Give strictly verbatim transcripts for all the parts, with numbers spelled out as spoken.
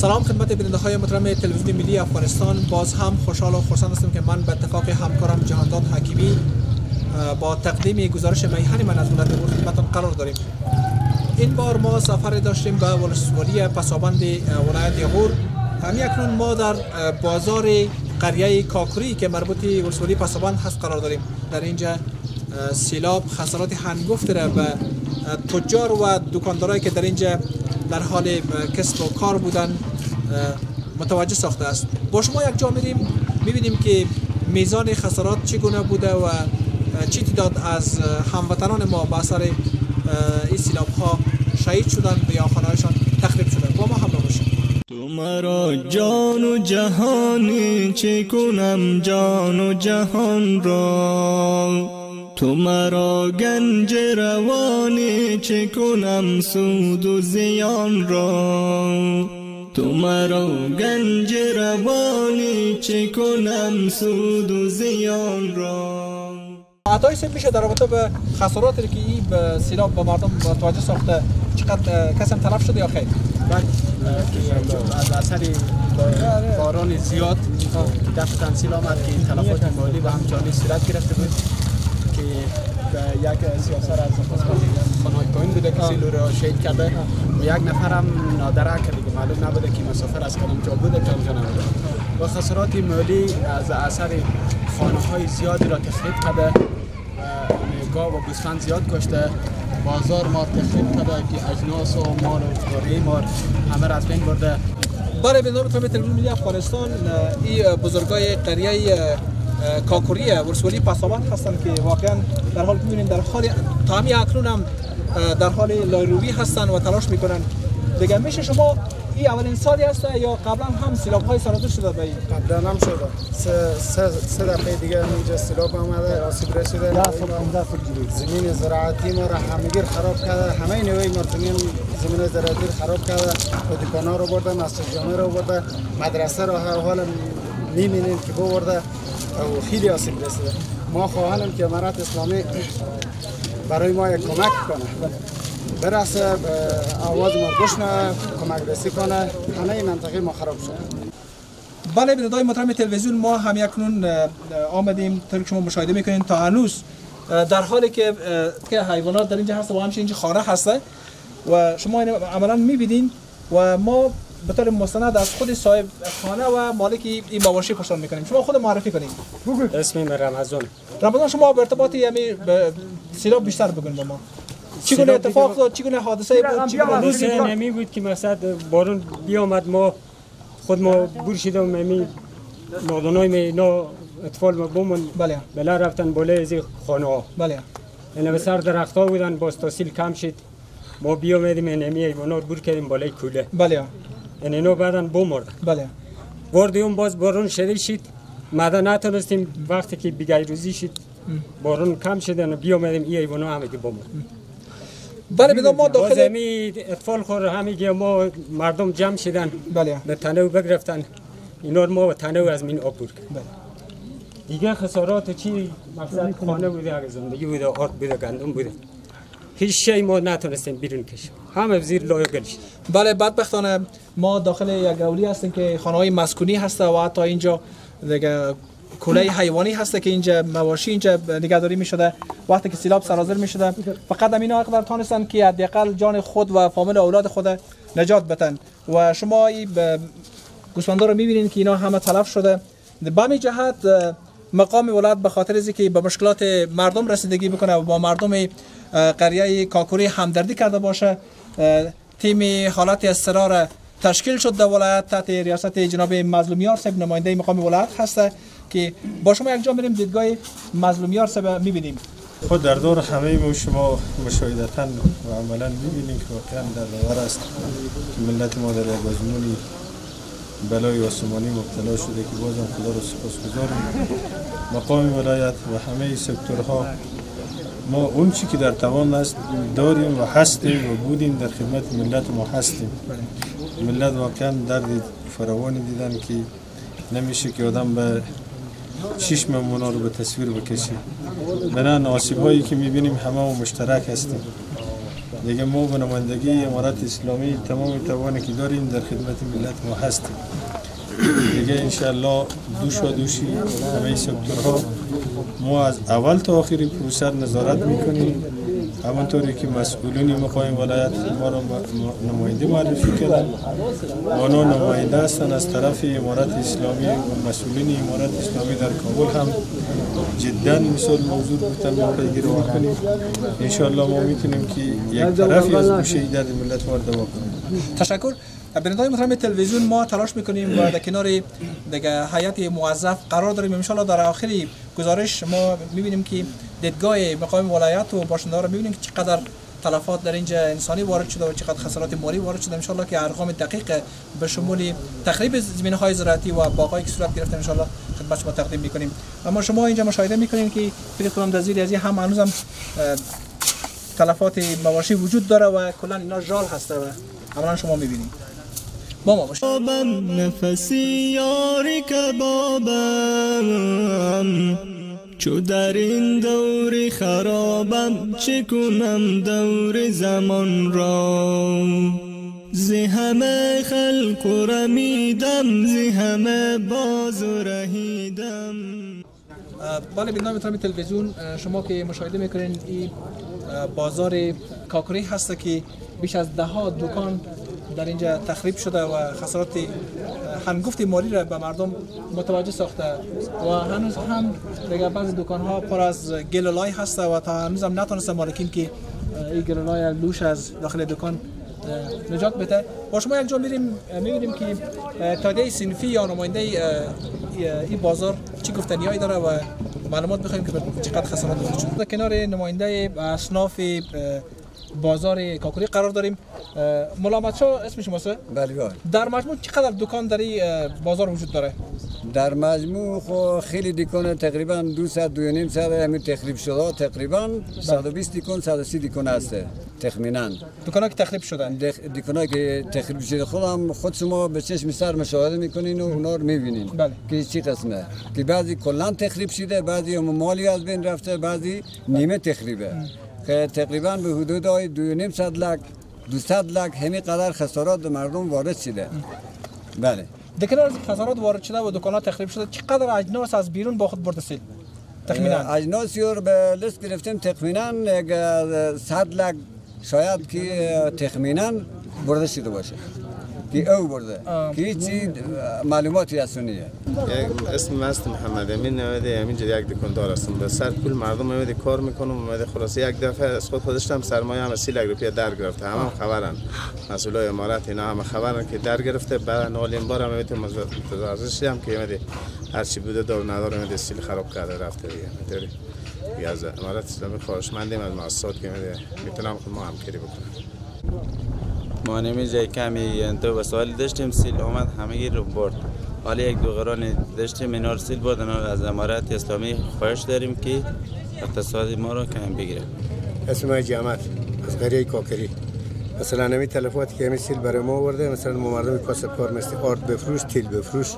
سلام خدمت بیننده‌های محترم تلویزیون ملی افغانستان. باز هم خوشحال و خرسند هستم که من به اتفاق همکارم جهانداد حکیمی با تقدیم گزارش میهن من از ولایت غور خدمتتان قرار داریم. این بار ما سفری داشتیم به ولسوالی پسابند ولایت غور. همکنون ما در بازار قریه کاکوری که مربوط به ولسوالی پسابند هست قرار داریم. در اینجا سیلاب خسارات هنگفت را به تجار و دکاندارایی که در اینجا در حال کسب و کار بودن متوجه ساخته است. با شما یک جا میریم میبینیم که میزان خسارات چگونه بوده و چی تعداد از هموطنان ما به اثر این سیلاب ها شهید شدن یا خانه‌هایشان تخریب شده. با ما همراه باشید. تو مرا جان و جهانی چه کنم جان و جهان را، تو مرا گنج روانی چه کنم سود و زیان را، تو مرا گنج روانی چه کنم سود و زیان را. عطای سه میشه در رابطه به خساراتی که این سیلاب به مردم متوجه ساخته چقدر کسیم تلف شده یا خیر؟ بعد از اثر باران زیاد دفع تنسیل آمد که این تلفات مالی و همچنانی صورت گرفته بود که یک سیاست از خانه‌های پایین بوده که سیلو را شهید کرده. یک نفرم نادرک دیگه معلوم نبوده که مسافر از کدام جا بوده که آنجا نبوده و خسارات مالی از اثر خانه‌های زیادی را تخریب کرده. گاو و گوسفند زیاد کشته، بازار ما تخریب کرده که اجناس و مال و کاری ما همه را از بین برده. برای بینندگان تلویزیون ملی افغانستان این بزرگای قریه کاکوری ولسوالی پسابند هستند که واقعا در حال می‌بینیم در حال تامی اکنون هم در حال لایروبی هستند و تلاش میکنند. دیگه میشه شما این اولین سالی هست یا قبلا هم سیلاب های سرازیر شده؟ به این قبلا هم شده، سه سه سه دفعه دیگه اینجا سیلاب آمده، آسیب رسیده. زمین زراعتی ما را همگیر خراب کرده، همه نوع مردمین زمین زراعتی خراب کرده، دکان‌ها رو برده، مسجد جامع رو برده، مدرسه رو هر حال می‌بینیم که برده و خیلی آسیب رسیده. ما خواهیم که امارات اسلامی برای ما یک کمک کنه، برسه آواز ما گوش کنه، کمک رسی کنه، همه این منطقه ما خراب شده. بله بیننده‌های محترم تلویزیون، ما هم اکنون آمدیم طوری که شما مشاهده میکنین تا هنوز در حالی که که حیوانات در اینجا هست و همچنین اینجا خانه هسته و شما اینو عملا میبینین و ما به طور مستند از خود صاحب خانه و مالک این مواشی پرسان میکنیم. شما خود معرفی کنید. اسمم رمضان. رمضان، شما به ارتباط همین سیلاب بیشتر بگن با ما. چگونه اتفاق افتاد؟ چگونه حادثه بود؟ چگونه روز نمی بود که مثلا بارون بیامد ما خود ما بورشیدم می مردانای می نو اطفال ما بمون بله بله رفتن بالای از خانه ها بله اینا به سر درخت‌ها بودن. با تحصیل کم شد ما بیامدیم نمی ایونا بور کردیم بالای کوله بله این اینو بعدن بمرد بله بردیم. باز بارون شدید شد، مده نتونستیم. وقتی که بیگای روزی شد بارون کم شدن بیامدیم این ایوانو همه که بمرد. بله بدون ما داخل زمین اطفال خور همه ما مردم جمع شدن بله به تنه بگرفتن اینا ما به تنه از این آب برد. بله دیگه خسارات چی مثلا خانه بوده، اگه زندگی بوده، آرد بوده، گندم بوده، هیچ شی ما نتونستیم بیرون کشیم، همه زیر لایه گل شد. بله بدبختانه ما داخل یک اولی هستیم که خانه‌های مسکونی هسته و حتی اینجا دیگه کوله حیوانی هسته که اینجا مواشی اینجا نگهداری می‌شده. وقتی که سیلاب سرازیر می‌شده فقط اینا حق دارن که حداقل جان خود و فامیل اولاد خود نجات بدن و شما این گوسفندا رو می‌بینین که اینا همه تلف شده. به همین جهت مقام ولایت به خاطر اینکه به مشکلات مردم رسیدگی بکنه و با مردم قریه کاکوری همدردی کرده باشه، تیم حالت اضطرار تشکیل شد در ولایت تحت ریاست جناب مظلومیار صاحب نماینده مقام ولایت هسته که با شما یک جا میریم دیدگاه مظلومیار صاحب میبینیم. خود در دور همه ما شما مشاهدتاً و عملاً میبینیم که واقعاً در دور است که ملت ما در بازمونی بلای آسمانی مبتلا شده که بازم خدا رو سپاسگزاریم. مقام ولایت و همه سکتورها ما اون چی که در توان است داریم و هستیم و بودیم در خدمت ملت ما هستیم. ملت واقعا درد فراوانی دیدن که نمیشه که آدم به چشم اونا رو به تصویر بکشه. بنان آسیب هایی که میبینیم همه و مشترک هستیم. دیگه ما به نمایندگی امارت اسلامی تمام توانی که داریم در خدمت ملت ما هستیم. دیگه انشالله دوش و دوشی همه سکتورها ما از اول تا آخری پروسه نظارت میکنیم. همونطوری که مسئولین مقایم ولایت ما را نماینده معرفی کردن، آنها نماینده هستند از طرف امارت اسلامی و مسئولین امارت اسلامی در کابل هم جدا مثال موضوع گفتن باید گروه کنیم. انشاءالله ما میتونیم که یک طرفی از گوشه ایداد ملت وارد دوا کنیم. تشکر. بیننده‌های محترم تلویزیون، ما تلاش میکنیم و در کنار دیگه هیئت موظف قرار داریم. ان شاء الله در آخری گزارش ما میبینیم که دیدگاه مقام ولایت و باشنده‌ها را میبینیم که چقدر تلفات در اینجا انسانی وارد شده و چقدر خسارات مالی وارد شده. ان شاء الله که ارقام دقیق به شمول تخریب زمین‌های زراعتی و باغ‌هایی که صورت گرفته ان شاء الله خدمت شما تقدیم میکنیم. اما شما اینجا مشاهده میکنین که فکر کنم در زیر از هم هنوز هم تلفات مواشی وجود داره و کلا اینا ژال هسته و عملاً شما میبینید. بابم نفسی یاری که بابم چو در این دور خرابم چه کنم دور زمان را زی همه خلق و رمیدم زی همه باز و رهیدم. بله بینام اترام تلویزیون، شما که مشاهده میکنین این بازار کاکری هست که بیش از ده ها دکان در اینجا تخریب شده و خسارات هنگفت مالی را به مردم متوجه ساخته و هنوز هم دیگه بعضی دکان ها پر از گل و لای هسته و تا هنوز هم نتونسته مالکین که این گل و لای لوش از داخل دکان نجات بده. با شما اینجا میریم میبینیم که تادیه صنفی یا نماینده این بازار چی گفتنیایی داره و معلومات بخوایم که چقدر خسارات وجود شده. کنار نماینده اصناف بازار کاکری قرار داریم. ملامت شاه اسم شماست؟ بله. در مجموع چقدر دکان در بازار وجود داره؟ در مجموع خو خیلی دکان تقریبا دویست و نیم صد همین تخریب شده، تقریبا صد و بیست دکان صد و سی دکان است تخمینا. دکانا که تخریب شدن دکانا که تخریب شده خودم خود شما به چشم سر مشاهده میکنین و اونا رو میبینین. بله. که چی قسمه که بعضی کلا تخریب شده، بعضی مالی از بین رفته، بعضی نیمه تخریبه. که تقریباً به حدود های دو و نیم صد لک دویست لک همین قدر خسارات مردم وارد شده. بله. دیگه از خسارات وارد شده و دکان‌ها تخریب شده چقدر اجناس از بیرون با خود برده سید؟ تخمیناً اجناس رو به لیست گرفتیم تخمیناً صد لک شاید که تخمیناً برده شده باشه. که او برده که هیچ معلوماتی اسونیه. اسم است محمد امین نویدی، همینجا یک دکاندار هستم. به سر پول مردم نویدی کار میکنم اومده خلاصه یک دفعه از خود خودشتم سرمایه هم سی لک روپیه در گرفته. همه خبرن مسئولای امارت اینا همه خبرن که در گرفته. بعد اولین بار هم نویدی مزارزشی هم که اومده هر چی بوده دار ندار اومده سیل خراب کرده رفته دیگه. اینطوری دیگه از امارت اسلامی خواهشمندیم از مؤسسات که میتونم خود ما همکاری بکنم. ما نمی‌جای کمی دو وسایل داشتیم سیل اومد همه گیر رو برد. حالا یک دو قران داشتیم اینا رو سیل بردن. از امارت اسلامی خواهش داریم که اقتصاد ما رو کم بگیره. اسم جماعت از قریه کاکری. مثلا نمی تلفات که همین سیل برای ما آورده، مثلا مردم کاسبکار مثل آرد بفروش، تیل بفروش،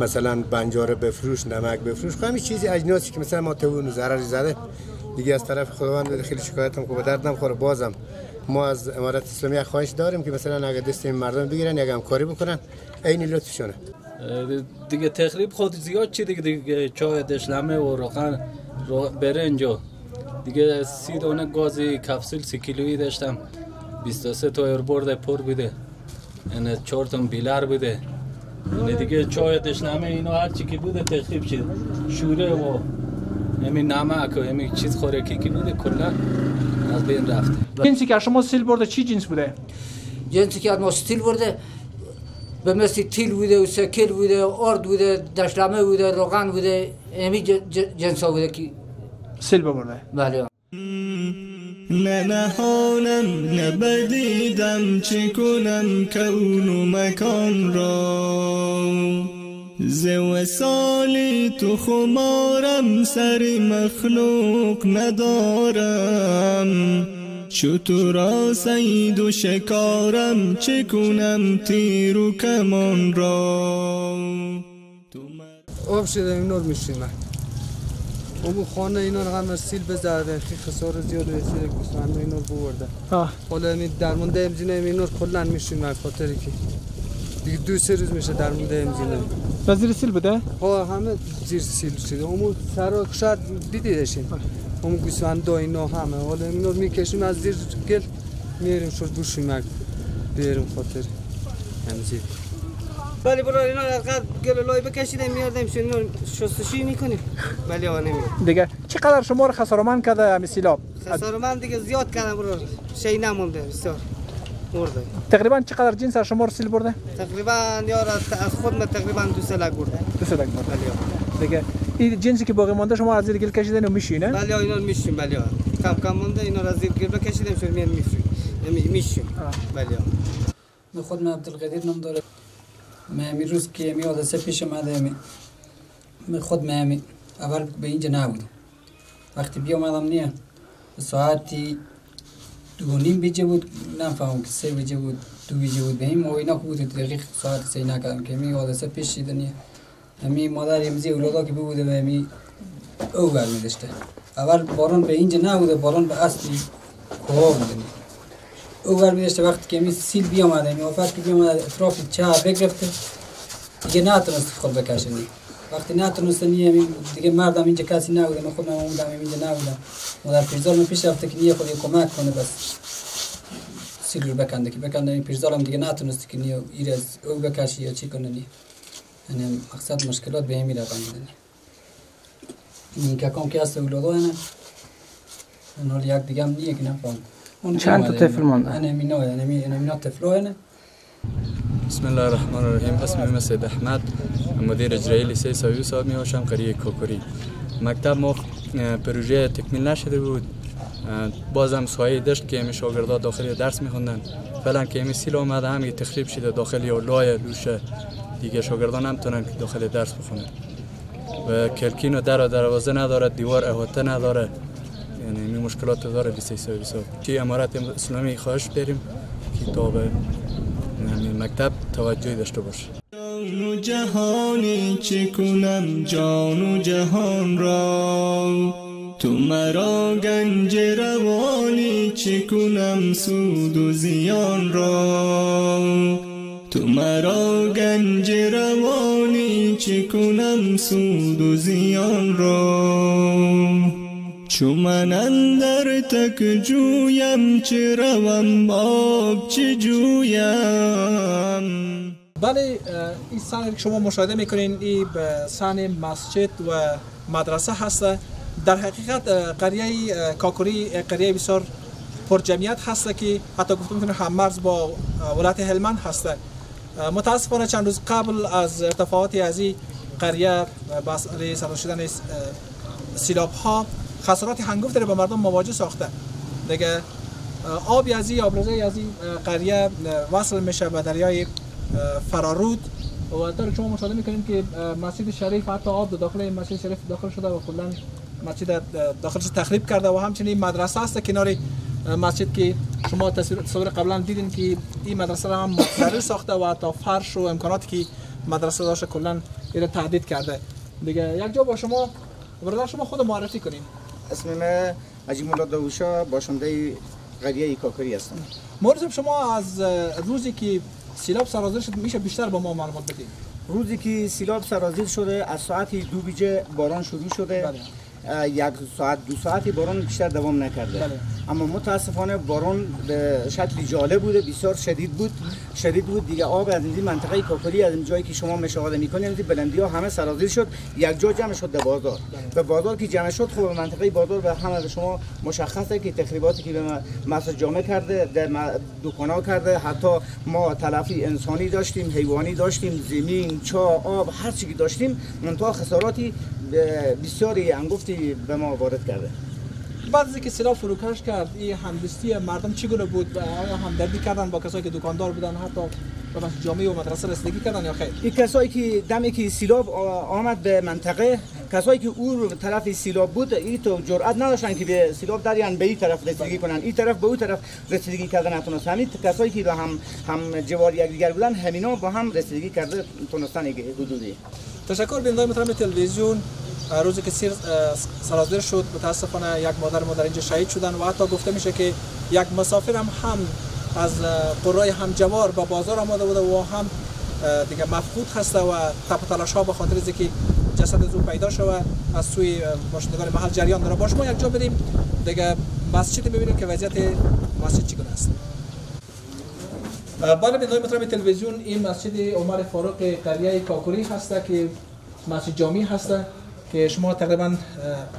مثلا بنجاره بفروش، نمک بفروش، همین چیزی اجناسی که مثلا ما تون ضرری زده. دیگه از طرف خداوند خیلی شکایتم که به درد نمیخوره. بازم ما از امارت اسلامی خواهش داریم که مثلا اگه دست این مردم بگیرن یک همکاری بکنن عین لطفشونه. دیگه تخریب خود زیاد چی دیگه دیگه چای دشلمه و روغن رو برنج دیگه سی دونه گاز کپسول سی کیلویی داشتم بیست و سه تا ایربرد پر بوده. این چهار تا بیلر بوده. این دیگه چای دشلمه اینا هر چی که بوده تخریب شد. شوره و همین نمک و همین چیز خوراکی که بوده کلا از بین رفته. جنسی که شما سیل برده چی جنس بوده؟ جنسی که ما سیل برده به مثل تیل بوده و سکل بوده آرد بوده دشلمه بوده روغن بوده همین جنس ها بوده که سیل برده. بله. نه نهانم نه بدیدم چه کنم کون و مکان را زو سالی تو خمارم سر مخلوق ندارم چو تو را سید و شکارم چه کنم تیر و کمان را آب شدم نور میشیم بابا خانه اینا رو هم سیل بزردن خیلی خسار زیاد و سیل گوسفند اینا رو بوردن حالا این درمونده امزینه اینا رو کلا میشیم از خاطری که دیگه دو سه روز میشه درمونده امزینه و زیر سیل بوده؟ ها همه زیر سیل شده اون سرا شاید دیدیدشین اون گوسفندا اینا همه حالا اینا رو میکشیم از زیر گل میاریم شد بوشیم بیاریم خاطر امزین ولی برای اینا از قد گلولای بکشیدیم میاردیم شنو شستشویی میکنیم ولی آن نمیاد دیگه چقدر شما رو خسارمند کرده همین سیلاب خسارمند دیگه زیاد کردم برو شی نمونده بسیار مرده تقریبا چقدر جنس شما رو سیل برده تقریبا یار از خودم تقریبا دو سلک برده دو سلک برده دیگه این جنسی که باقی مونده شما از زیر گل کشیدین و میشینه ولی اینا رو میشیم ولی کم کم مونده اینا رو از زیر گل کشیدیم شو میان میشیم میشیم ولی من خودم عبدالقدیر نام دارم من امروز که می حادثه پیش اومده من خود من اول به اینجا نبودم وقتی بیامدم نه ساعتی دو نیم بجه بود نفهمم که سه بجه بود دو بجه بود به این موینا بود دقیق ساعت سه نکردم که می حادثه پیش دیدنی همین مادر امزی اولادا که بوده به می او برمی داشته اول باران به اینجا نبوده باران به اصلی کوه بوده او برمی داشته وقتی که می سیل بیامده می آفت که بیامده اطرافی چه بگرفته دیگه نتونست خود بکشنی وقتی نتونست نیه دیگه مردم اینجا کسی نبوده من خودم اومدم اینجا نبودم مادر پیرزال من پیش رفته که نیه خود کمک کنه بس سیل رو بکنده که بکنده این پیرزال هم دیگه نتونست که نیه ایر از او بکشی یا چی کنه نیه یعنی مقصد مشکلات به همی روانیدنی این که کام که هست اولادا هنه حال یک دیگه هم نیه که نفهم چند تا طفل مانده؟ انا مینو انا مینو طفلو انا بسم الله الرحمن الرحیم اسمم سید احمد مدیر اجرایی لیسه سویو صاحب میاشم قریه کوکری مکتب ما پروژه تکمیل نشده بود بازم سایه داشت که می شاگردا داخل درس میخوندن فعلا که می سیل اومده همین تخریب شده داخل یولای دوشه دیگه شاگردان هم تونن که داخل درس بخونن و کلکین و در و دروازه نداره دیوار احاطه نداره یعنی می مشکلات داره لیسه سویو صاحب که امارت اسلامی خواهش داریم که تا به مکتب توجه داشته باشه جان و جهانی چه کنم جان و جهان را تو مرا گنج روانی چه کنم سود و زیان را تو مرا گنج روانی چه کنم سود و زیان را چو من اندر تک جویم چه روم باب چه جویم بله این صحنه که شما مشاهده میکنین این صحنه مسجد و مدرسه هست در حقیقت قریه کاکوری قریه بسیار پرجمعیت هست که حتی گفته میتونه هم مرز با ولایت هلمند هست متاسفانه چند روز قبل از ارتفاعات از این قریه به سبب شدن سیلاب ها خسارات هنگفت داره به مردم مواجه ساخته دیگه آبی از این آبرزه از این قریه وصل میشه به دریای فرارود و در شما مشاهده میکنیم که مسجد شریف حتی آب داخل مسجد شریف داخل شده و کلا مسجد داخلش تخریب کرده و همچنین مدرسه است کنار مسجد که شما تصویر قبلا دیدین که این مدرسه را هم متضرر ساخته و حتی فرش و امکاناتی که مدرسه داشته کلا این تهدید کرده دیگه یک جا با شما برادر شما خود معرفی کنین اسم من عجیم الله داوشا باشنده قریه کاکوری هستم مرزم شما از روزی که سیلاب سرازیر شد میشه بیشتر با ما معلومات بدید روزی که سیلاب سرازیر شده از ساعت دو بجه باران شروع شده بله. یک ساعت دو ساعتی باران بیشتر دوام نکرده بله. اما متاسفانه باران به شکل جالب بوده بسیار شدید بود شدید بود دیگه آب از این منطقه کاکوری از این جایی که شما مشاهده میکنید بلندی ها همه سرازیر شد یک جا جمع شد در بازار و بازار که جمع شد خب منطقه بازار و همه شما مشخصه که تخریباتی که به مسجد جامع کرده در دکانا کرده حتی ما تلفی انسانی داشتیم حیوانی داشتیم زمین چا آب هر چیزی داشتیم منتها خساراتی بسیاری انگفتی به ما وارد کرده بعضی که سیلاب فروکش کرد این همدستی مردم چگونه بود و آیا همدردی کردن با کسایی که دکاندار بودن حتی به مسجد جامع و مدرسه رسیدگی کردن یا خیر این کسایی که دمی که سیلاب آمد به منطقه کسایی که او طرف سیلاب بود این تو جرئت نداشتن که به سیلاب درین به این طرف رسیدگی کنن این طرف به اون طرف رسیدگی کردن نتونست همین کسایی که با هم هم جوار یکدیگر بودن همینا با هم رسیدگی کرده تونستن حدودی تشکر بینندگان محترم تلویزیون روزی که سیر سرازیر شد متاسفانه یک مادر مادر اینجا شهید شدن و حتی گفته میشه که یک مسافر هم هم از قرای همجوار به بازار آمده بوده و هم دیگه مفقود هسته و تپ و تلاش ها به خاطر اینکه جسد از او پیدا شود از سوی باشندگان محل جریان داره. باش ما یک جا بریم دیگه مسجد ببینیم که وضعیت مسجد چگونه است. بله بینندگان محترم تلویزیون، این مسجد عمر فاروق قریه کاکوری هسته که مسجد جامی هسته که شما تقریبا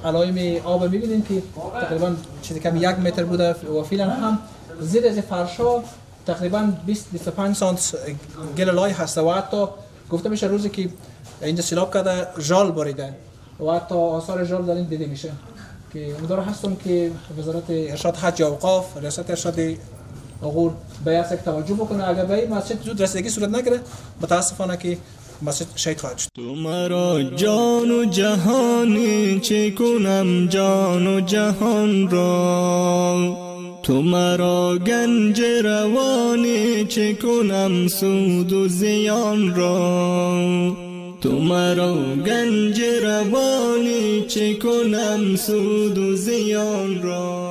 علایم آب می‌بینید که تقریبا چیزی کمی یک متر بوده و فعلا هم زیر از فرشا تقریبا بیست تا بیست و پنج سانت گل لای هسته و حتی گفته میشه روزی که اینجا سیلاب کرده ژال باریده و حتی آثار ژال در این دیده میشه که امیدوار هستم که وزارت ارشاد حج و اوقاف، ریاست ارشاد غور باید یک توجه بکنه، اگر به این مسجد زود رسیدگی صورت نگیره متاسفانه که مسجد شهید خواهد شد. تو مرا جان و جهانی چه کنم جان و جهان را، تو مرا گنج روانی چه کنم سود و زیان را، تو مرا گنج روانی چه کنم سود و زیان را.